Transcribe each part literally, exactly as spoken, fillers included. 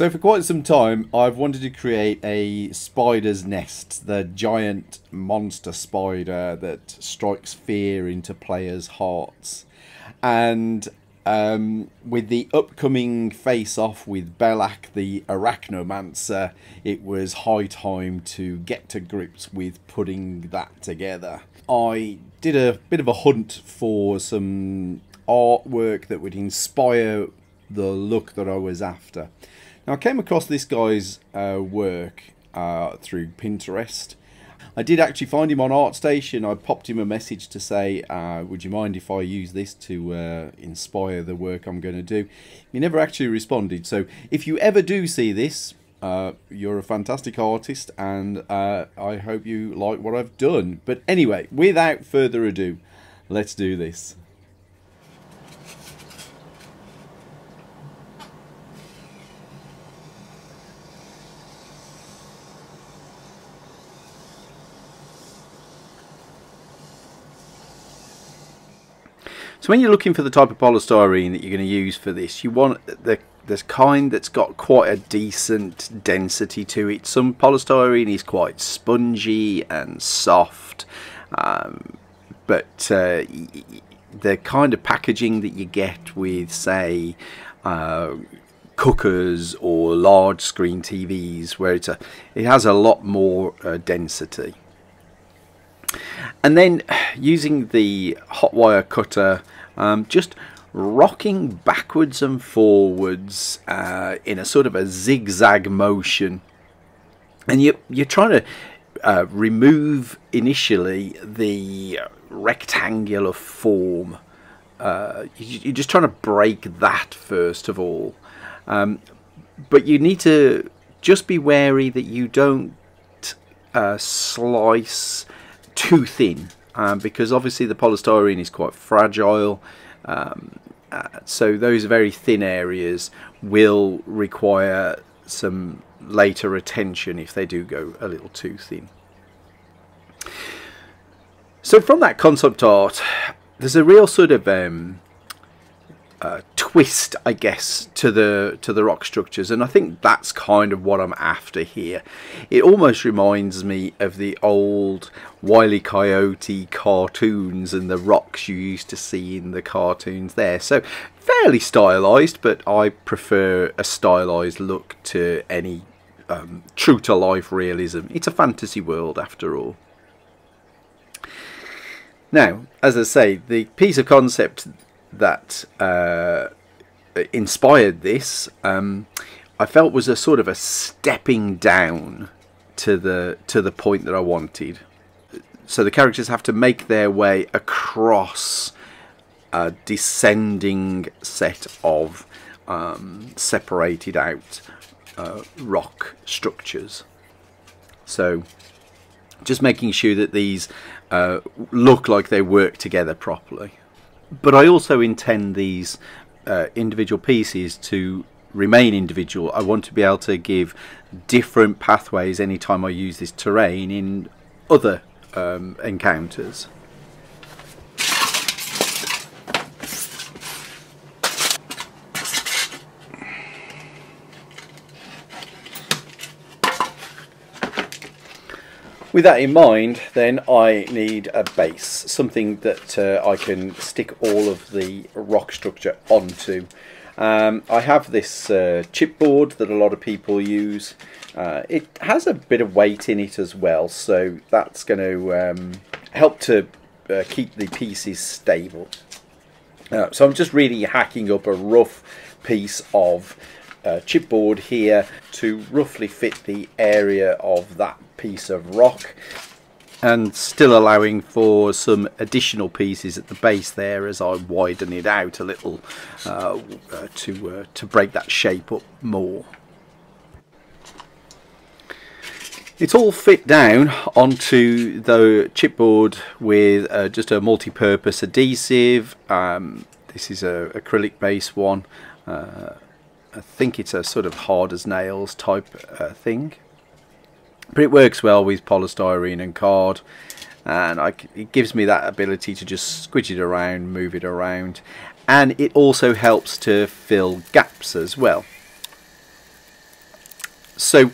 So for quite some time, I've wanted to create a spider's nest, the giant monster spider that strikes fear into players' hearts. And um, with the upcoming face-off with Belak the Arachnomancer, it was high time to get to grips with putting that together. I did a bit of a hunt for some artwork that would inspire the look that I was after. Now, I came across this guy's uh, work uh, through Pinterest. I did actually find him on ArtStation. I popped him a message to say, uh, would you mind if I use this to uh, inspire the work I'm going to do? He never actually responded. So if you ever do see this, uh, you're a fantastic artist, and uh, I hope you like what I've done. But anyway, without further ado, let's do this. So when you're looking for the type of polystyrene that you're going to use for this, you want the, the kind that's got quite a decent density to it. Some polystyrene is quite spongy and soft, um, but uh, the kind of packaging that you get with, say, uh, cookers or large screen T Vs, where it's a, it has a lot more uh, density. And then using the hot wire cutter, um, just rocking backwards and forwards uh, in a sort of a zigzag motion, and you, you're trying to uh, remove initially the rectangular form. Uh, you're just trying to break that first of all, um, but you need to just be wary that you don't uh, slice too thin, um, because obviously the polystyrene is quite fragile, um, uh, so those very thin areas will require some later attention if they do go a little too thin. So from that concept art, there's a real sort of um, uh, twist, I guess, to the to the rock structures, and I think that's kind of what I'm after here. It almost reminds me of the old Wile E. Coyote cartoons and the rocks you used to see in the cartoons there. So fairly stylized, but I prefer a stylized look to any um, true to life realism. It's a fantasy world after all. Now, as I say, the piece of concept that uh, inspired this, um, I felt was a sort of a stepping down to the to the point that I wanted. So the characters have to make their way across a descending set of um, separated out uh, rock structures. So just making sure that these uh, look like they work together properly. But I also intend these uh, individual pieces to remain individual. I want to be able to give different pathways anytime I use this terrain in other um, encounters. With that in mind, then I need a base, something that uh, I can stick all of the rock structure onto. Um, I have this uh, chipboard that a lot of people use. Uh, it has a bit of weight in it as well, so that's going to um, help to uh, keep the pieces stable. Uh, so I'm just really hacking up a rough piece of Uh, chipboard here to roughly fit the area of that piece of rock, and still allowing for some additional pieces at the base there as I widen it out a little uh, uh, to uh, to break that shape up more. It's all fit down onto the chipboard with uh, just a multi-purpose adhesive. Um, this is a acrylic base one. Uh, I think it's a sort of hard as nails type uh, thing, but it works well with polystyrene and card, and I, it gives me that ability to just squidge it around, move it around, and it also helps to fill gaps as well. So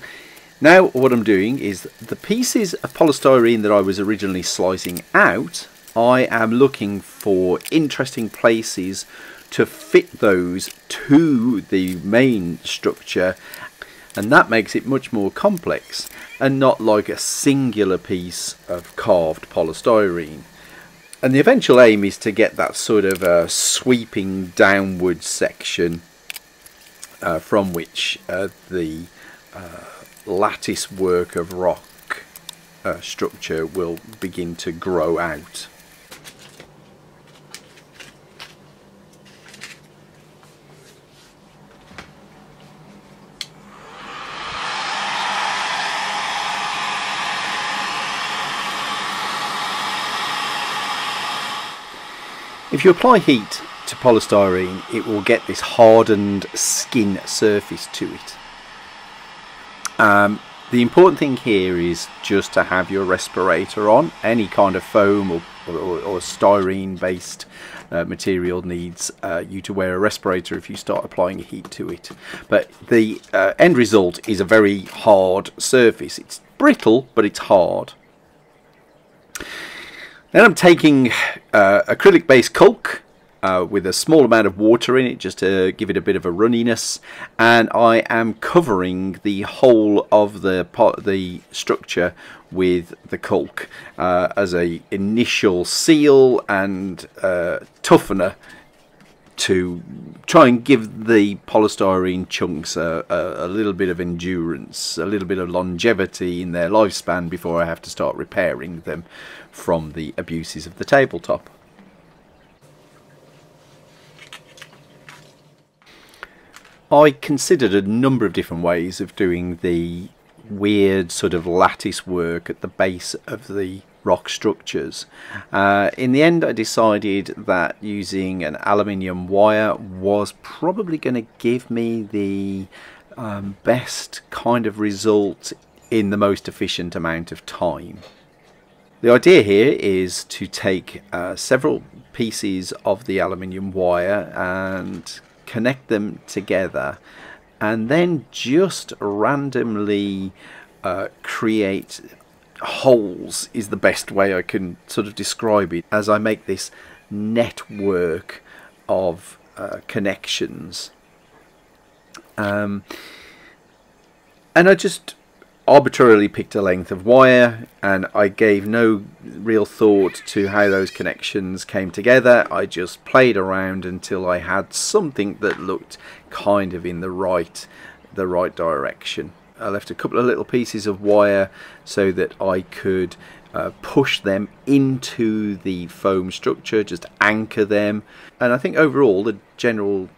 now what I'm doing is the pieces of polystyrene that I was originally slicing out, I am looking for interesting places to fit those to the main structure, and that makes it much more complex and not like a singular piece of carved polystyrene. And the eventual aim is to get that sort of uh, sweeping downward section uh, from which uh, the uh, lattice work of rock uh, structure will begin to grow out. If you apply heat to polystyrene, it will get this hardened skin surface to it. Um, the important thing here is just to have your respirator on. Any kind of foam or, or, or styrene based uh, material needs uh, you to wear a respirator if you start applying heat to it. But the uh, end result is a very hard surface. It's brittle, but it's hard. Then I'm taking uh, acrylic based caulk uh, with a small amount of water in it just to give it a bit of a runniness, and I am covering the whole of the part, the structure with the caulk uh, as a initial seal and uh, toughener to try and give the polystyrene chunks a, a, a little bit of endurance, a little bit of longevity in their lifespan before I have to start repairing them from the abuses of the tabletop. I considered a number of different ways of doing the weird sort of lattice work at the base of the rock structures. Uh, in the end I decided that using an aluminium wire was probably going to give me the um, best kind of result in the most efficient amount of time. The idea here is to take uh, several pieces of the aluminium wire and connect them together, and then just randomly uh, create holes is the best way I can sort of describe it, as I make this network of uh, connections. Um, and I just arbitrarily picked a length of wire, and I gave no real thought to how those connections came together. I just played around until I had something that looked kind of in the right, the right direction. I left a couple of little pieces of wire so that I could uh, push them into the foam structure, just anchor them. And I think overall the general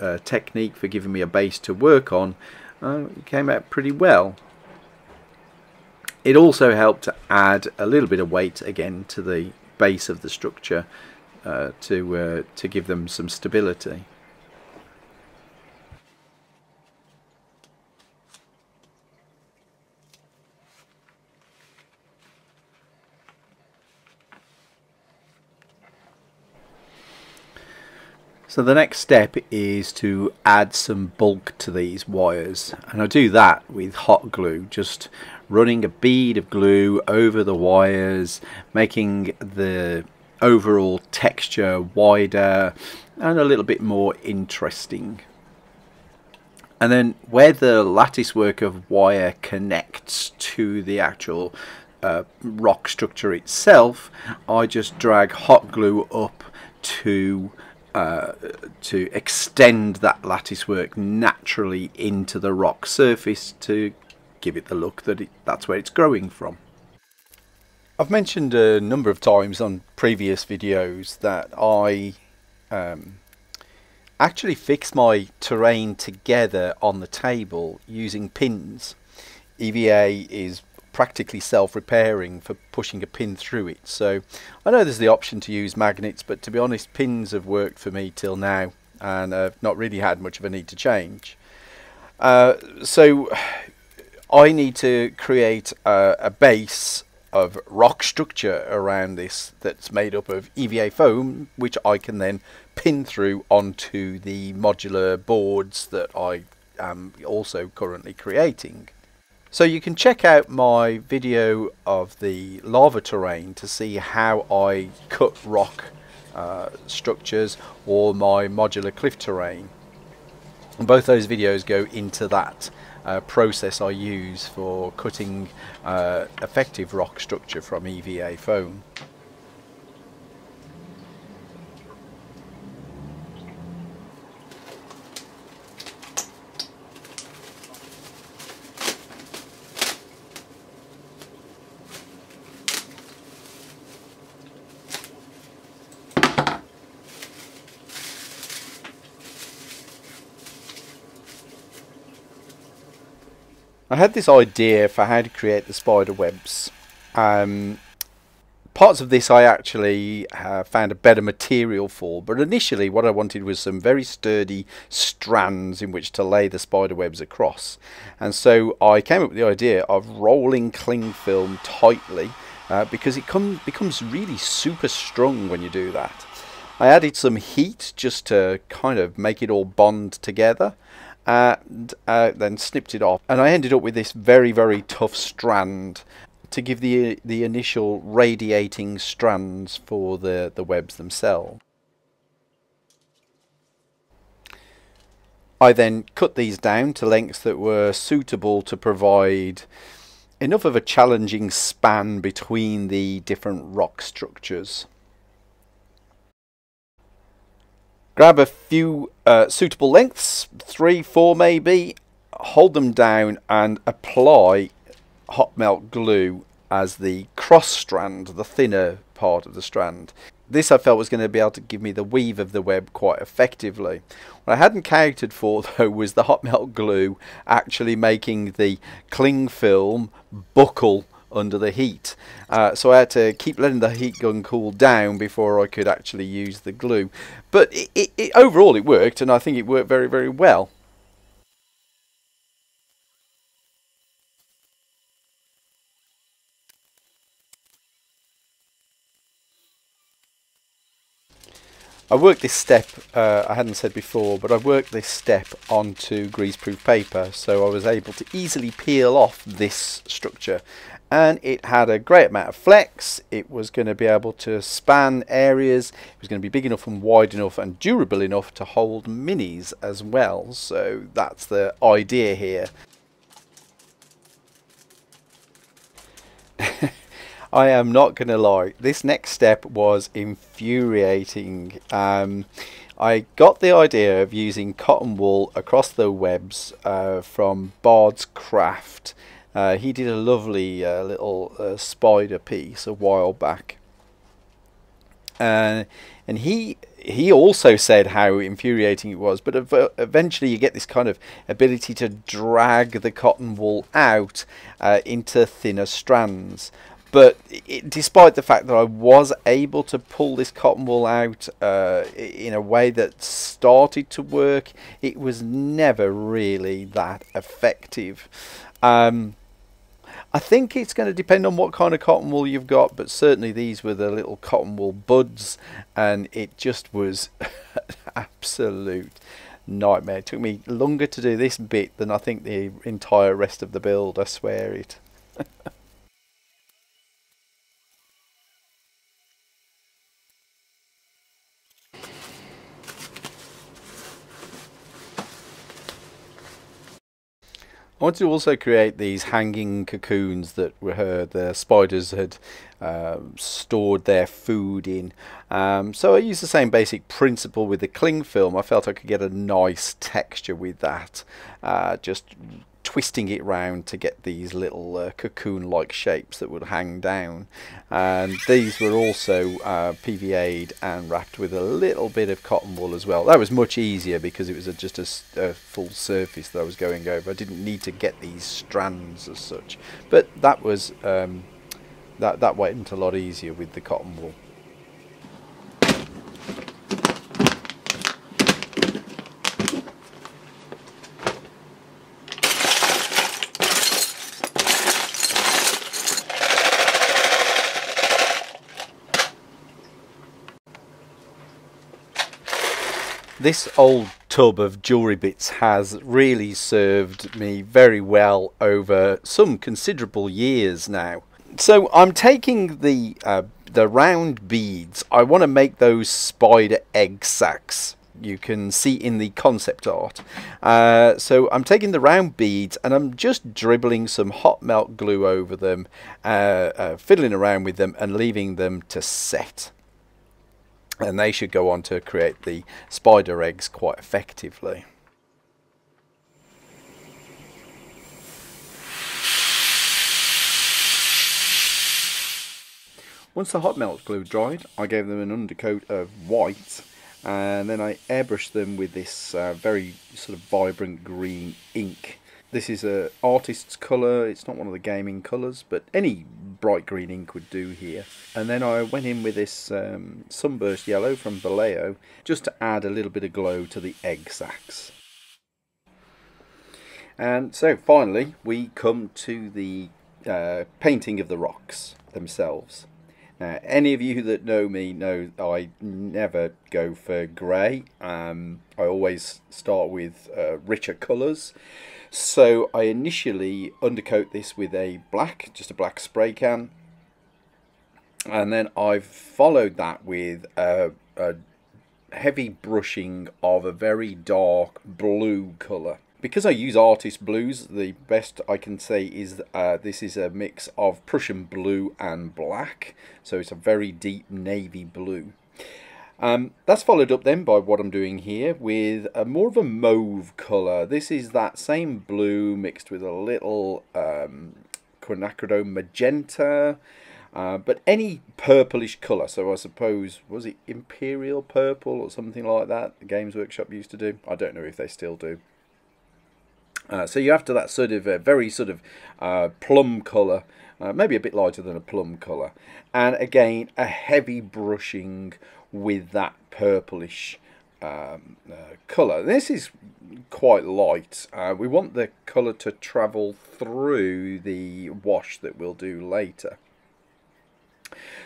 uh, technique for giving me a base to work on uh, came out pretty well. It also helped to add a little bit of weight again to the base of the structure uh, to, uh, to give them some stability. So the next step is to add some bulk to these wires, and I do that with hot glue, just running a bead of glue over the wires, making the overall texture wider and a little bit more interesting. And then where the lattice work of wire connects to the actual uh, rock structure itself, I just drag hot glue up to Uh, to extend that lattice work naturally into the rock surface to give it the look that it, that's where it's growing from. I've mentioned a number of times on previous videos that I um, actually fix my terrain together on the table using pins. E V A is practically self-repairing for pushing a pin through it, so I know there's the option to use magnets, but to be honest pins have worked for me till now, and I've not really had much of a need to change. Uh, so I need to create a, a base of rock structure around this that's made up of E V A foam, which I can then pin through onto the modular boards that I am also currently creating. So you can check out my video of the lava terrain to see how I cut rock uh, structures, or my modular cliff terrain. And both those videos go into that uh, process I use for cutting uh, effective rock structure from E V A foam. I had this idea for how to create the spider webs. Um, parts of this I actually uh, found a better material for, but initially what I wanted was some very sturdy strands in which to lay the spider webs across. And so I came up with the idea of rolling cling film tightly, uh, because it come, becomes really super strong when you do that. I added some heat just to kind of make it all bond together. Uh, and uh, then snipped it off, and I ended up with this very very tough strand to give the the initial radiating strands for the the webs themselves. I then cut these down to lengths that were suitable to provide enough of a challenging span between the different rock structures. Grab a few uh, suitable lengths, three, four maybe, hold them down and apply hot melt glue as the cross strand, the thinner part of the strand. This I felt was going to be able to give me the weave of the web quite effectively. What I hadn't counted for though was the hot melt glue actually making the cling film buckle under the heat, uh, so I had to keep letting the heat gun cool down before I could actually use the glue, but it, it, it, overall it worked, and I think it worked very very well. I worked this step, uh, I hadn't said before, but I worked this step onto greaseproof paper, so I was able to easily peel off this structure. And it had a great amount of flex. It was going to be able to span areas, it was going to be big enough and wide enough and durable enough to hold minis as well, so that's the idea here. I am not going to lie, this next step was infuriating. Um, I got the idea of using cotton wool across the webs uh, from Bard's Craft. Uh, he did a lovely uh, little uh, spider piece a while back, uh, and he he also said how infuriating it was, but ev eventually you get this kind of ability to drag the cotton wool out uh, into thinner strands. But it, despite the fact that I was able to pull this cotton wool out uh, in a way that started to work, it was never really that effective. Um, I think it's going to depend on what kind of cotton wool you've got, but certainly these were the little cotton wool buds, and it just was an absolute nightmare. It took me longer to do this bit than I think the entire rest of the build, I swear it. I wanted to also create these hanging cocoons that were, the spiders had uh, stored their food in. Um, so I used the same basic principle with the cling film. I felt I could get a nice texture with that, uh, just twisting it round to get these little uh, cocoon-like shapes that would hang down. And these were also uh, P V A'd and wrapped with a little bit of cotton wool as well. That was much easier because it was a, just a, a full surface that I was going over. I didn't need to get these strands as such. But that was um, that that went a lot easier with the cotton wool. This old tub of jewellery bits has really served me very well over some considerable years now. So I'm taking the uh, the round beads. I want to make those spider egg sacs. You can see in the concept art. Uh, so I'm taking the round beads and I'm just dribbling some hot melt glue over them, uh, uh, fiddling around with them and leaving them to set. And they should go on to create the spider eggs quite effectively. Once the hot melt glue dried, I gave them an undercoat of white, and then I airbrushed them with this uh, very sort of vibrant green ink. This is an artist's colour, it's not one of the gaming colours, but any bright green ink would do here. And then I went in with this um, sunburst yellow from Vallejo, just to add a little bit of glow to the egg sacs. And so finally we come to the uh, painting of the rocks themselves. Uh, any of you that know me know I never go for grey. Um, I always start with uh, richer colours. So I initially undercoat this with a black, just a black spray can. And then I've followed that with a, a heavy brushing of a very dark blue colour. Because I use artist blues, the best I can say is uh, this is a mix of Prussian blue and black. So it's a very deep navy blue. Um, that's followed up then by what I'm doing here with a more of a mauve colour. This is that same blue mixed with a little um, quinacridone magenta. Uh, but any purplish colour, so I suppose, was it imperial purple or something like that the Games Workshop used to do? I don't know if they still do. Uh, so you're after that sort of uh, very sort of uh, plum colour, uh, maybe a bit lighter than a plum colour. And again, a heavy brushing with that purplish um, uh, colour. This is quite light. Uh, we want the colour to travel through the wash that we'll do later.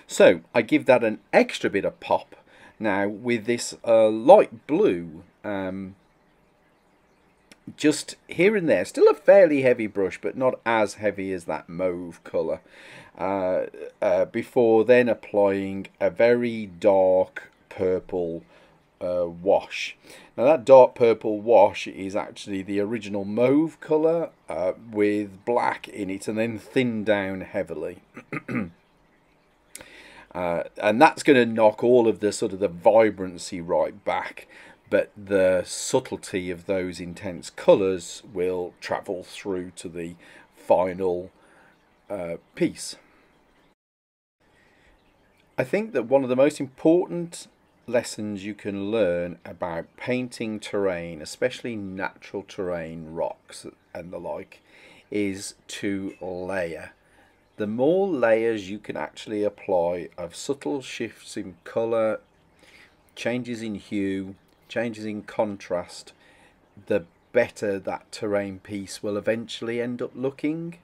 So I give that an extra bit of pop now with this uh, light blue. Um, Just here and there, still a fairly heavy brush, but not as heavy as that mauve colour. Uh, uh, before then applying a very dark purple uh, wash. Now that dark purple wash is actually the original mauve colour uh, with black in it and then thinned down heavily. uh, and that's going to knock all of the sort of the vibrancy right back. But the subtlety of those intense colours will travel through to the final uh, piece. I think that one of the most important lessons you can learn about painting terrain, especially natural terrain, rocks and the like, is to layer. The more layers you can actually apply of subtle shifts in colour, changes in hue, changes in contrast, the better that terrain piece will eventually end up looking.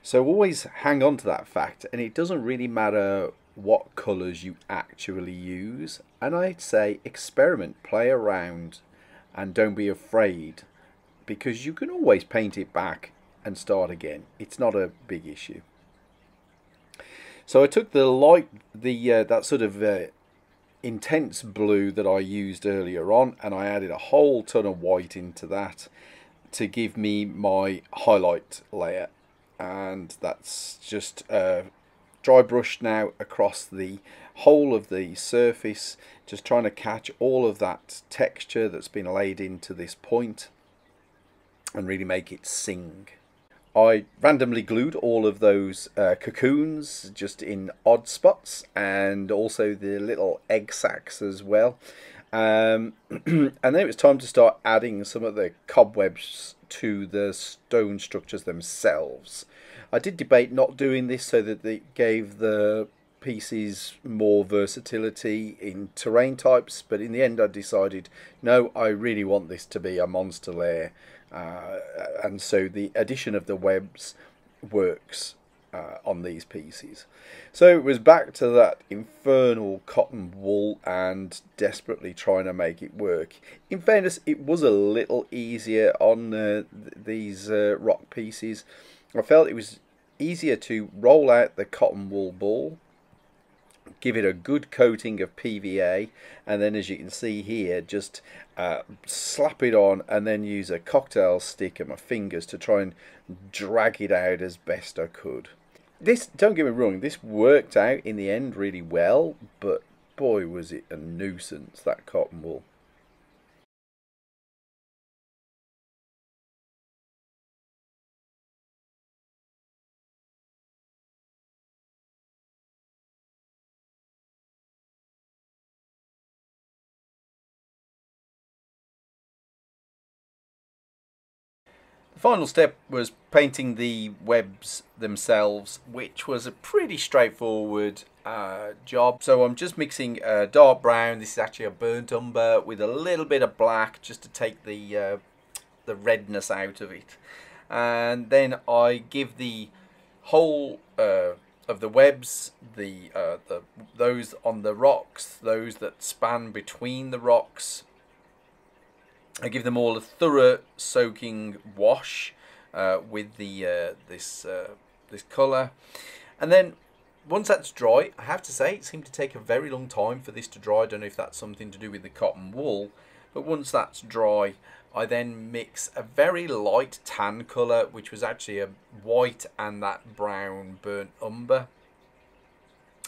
So always hang on to that fact, and it doesn't really matter what colours you actually use. And I'd say experiment, play around, and don't be afraid, because you can always paint it back and start again. It's not a big issue. So I took the light, the uh, that sort of uh, intense blue that I used earlier on, and I added a whole ton of white into that to give me my highlight layer. And that's just a dry brush now across the whole of the surface, just trying to catch all of that texture that's been laid into this point and really make it sing. I randomly glued all of those uh, cocoons just in odd spots, and also the little egg sacs as well. Um, and then it was time to start adding some of the cobwebs to the stone structures themselves. I did debate not doing this so that it gave the pieces more versatility in terrain types, but in the end I decided, no, I really want this to be a monster layer. Uh, and so the addition of the webs works uh, on from these pieces. So it was back to that infernal cotton wool and desperately trying to make it work. In fairness, it was a little easier on uh, these uh, rock pieces. I felt it was easier to roll out the cotton wool ball, give it a good coating of P V A, and then, as you can see here, just uh, slap it on and then use a cocktail stick and my fingers to try and drag it out as best I could. This, don't get me wrong, this worked out in the end really well, but boy was it a nuisance, that cotton wool. The final step was painting the webs themselves, which was a pretty straightforward uh, job. So I'm just mixing uh, dark brown, this is actually a burnt umber, with a little bit of black just to take the, uh, the redness out of it. And then I give the whole uh, of the webs, the, uh, the those on the rocks, those that span between the rocks, I give them all a thorough soaking wash uh, with the uh, this uh, this colour, and then once that's dry, I have to say it seemed to take a very long time for this to dry. I don't know if that's something to do with the cotton wool, but once that's dry, I then mix a very light tan colour, which was actually a white and that brown burnt umber,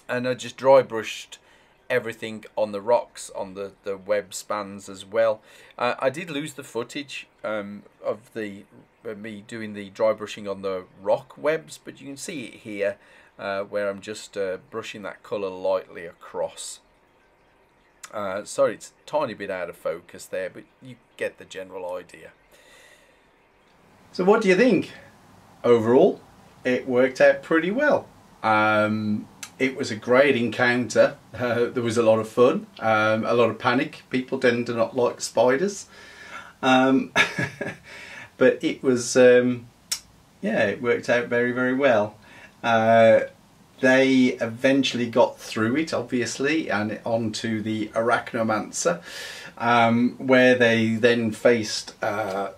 and I just dry brushed everything on the rocks, on the, the web spans as well. Uh, I did lose the footage um, of the uh, me doing the dry brushing on the rock webs, but you can see it here uh, where I'm just uh, brushing that colour lightly across. Uh, sorry, it's a tiny bit out of focus there, but you get the general idea. So what do you think? Overall, it worked out pretty well. Um, It was a great encounter. Uh, there was a lot of fun, um, a lot of panic. People tend to not like spiders, um, but it was, um, yeah, it worked out very, very well. Uh, they eventually got through it, obviously, and onto the Arachnomancer, um, where they then faced uh,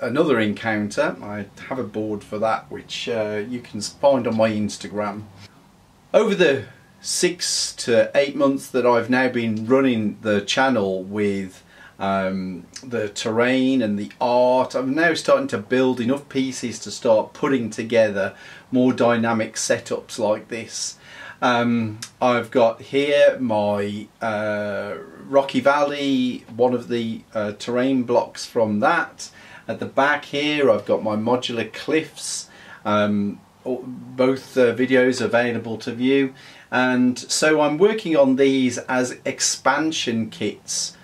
another encounter. I have a board for that, which uh, you can find on my Instagram. Over the six to eight months that I've now been running the channel with um, the terrain and the art, I'm now starting to build enough pieces to start putting together more dynamic setups like this. Um, I've got here my uh, Rocky Valley, one of the uh, terrain blocks from that. At the back here I've got my modular cliffs. Um, both uh, videos available to view, and so I'm working on these as expansion kits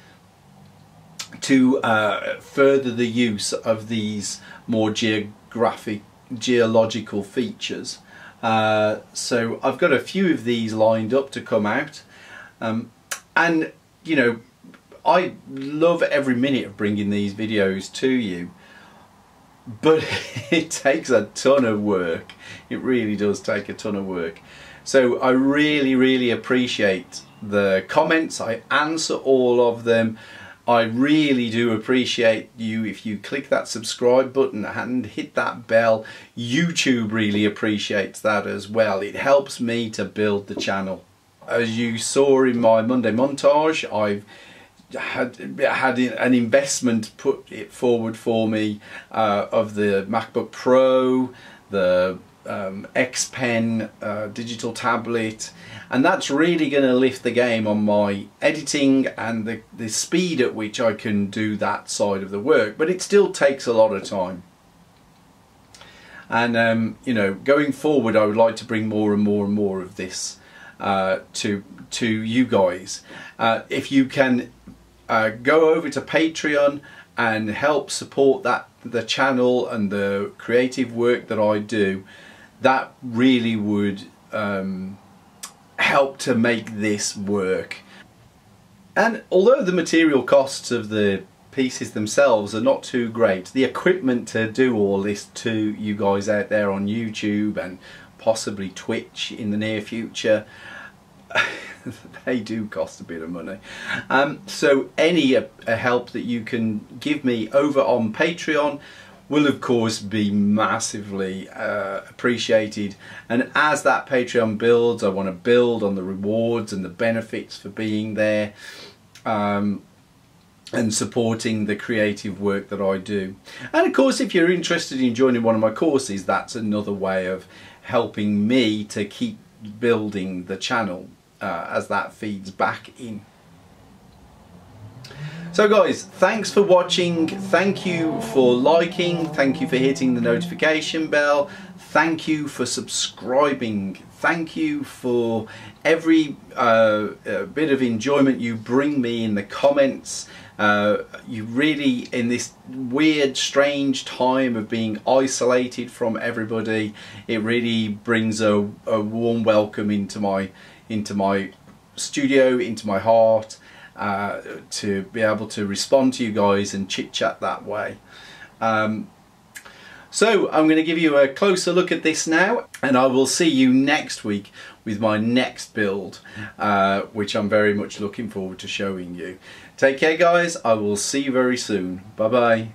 to uh, further the use of these more geographic geological features. Uh, so I've got a few of these lined up to come out, um, and you know, I love every minute of bringing these videos to you, but it takes a ton of work. It really does take a ton of work. So I really, really appreciate the comments. I answer all of them. I really do appreciate you if you click that subscribe button and hit that bell. YouTube really appreciates that as well. It helps me to build the channel. As you saw in my Monday montage, I've had had an investment put it forward for me uh, of the MacBook Pro, the um, X-Pen uh, digital tablet, and that's really going to lift the game on my editing and the, the speed at which I can do that side of the work, but it still takes a lot of time. And um, you know, going forward I would like to bring more and more and more of this uh, to, to you guys. Uh, if you can Uh, go over to Patreon and help support that the channel and the creative work that I do, that really would um, help to make this work. And although the material costs of the pieces themselves are not too great, the equipment to do all this to you guys out there on YouTube and possibly Twitch in the near future. They do cost a bit of money. Um, so any uh, help that you can give me over on Patreon will of course be massively uh, appreciated, and as that Patreon builds, I want to build on the rewards and the benefits for being there um, and supporting the creative work that I do. And of course, if you're interested in joining one of my courses, that's another way of helping me to keep building the channel uh, as that feeds back in. So guys, thanks for watching, thank you for liking, thank you for hitting the notification bell, thank you for subscribing, thank you for every uh, bit of enjoyment you bring me in the comments. Uh, you really, in this weird, strange time of being isolated from everybody, it really brings a, a warm welcome into my, into my studio, into my heart. Uh, to be able to respond to you guys and chit chat that way. Um, so I'm going to give you a closer look at this now, and I will see you next week with my next build, uh, which I'm very much looking forward to showing you. Take care guys, I will see you very soon. Bye bye.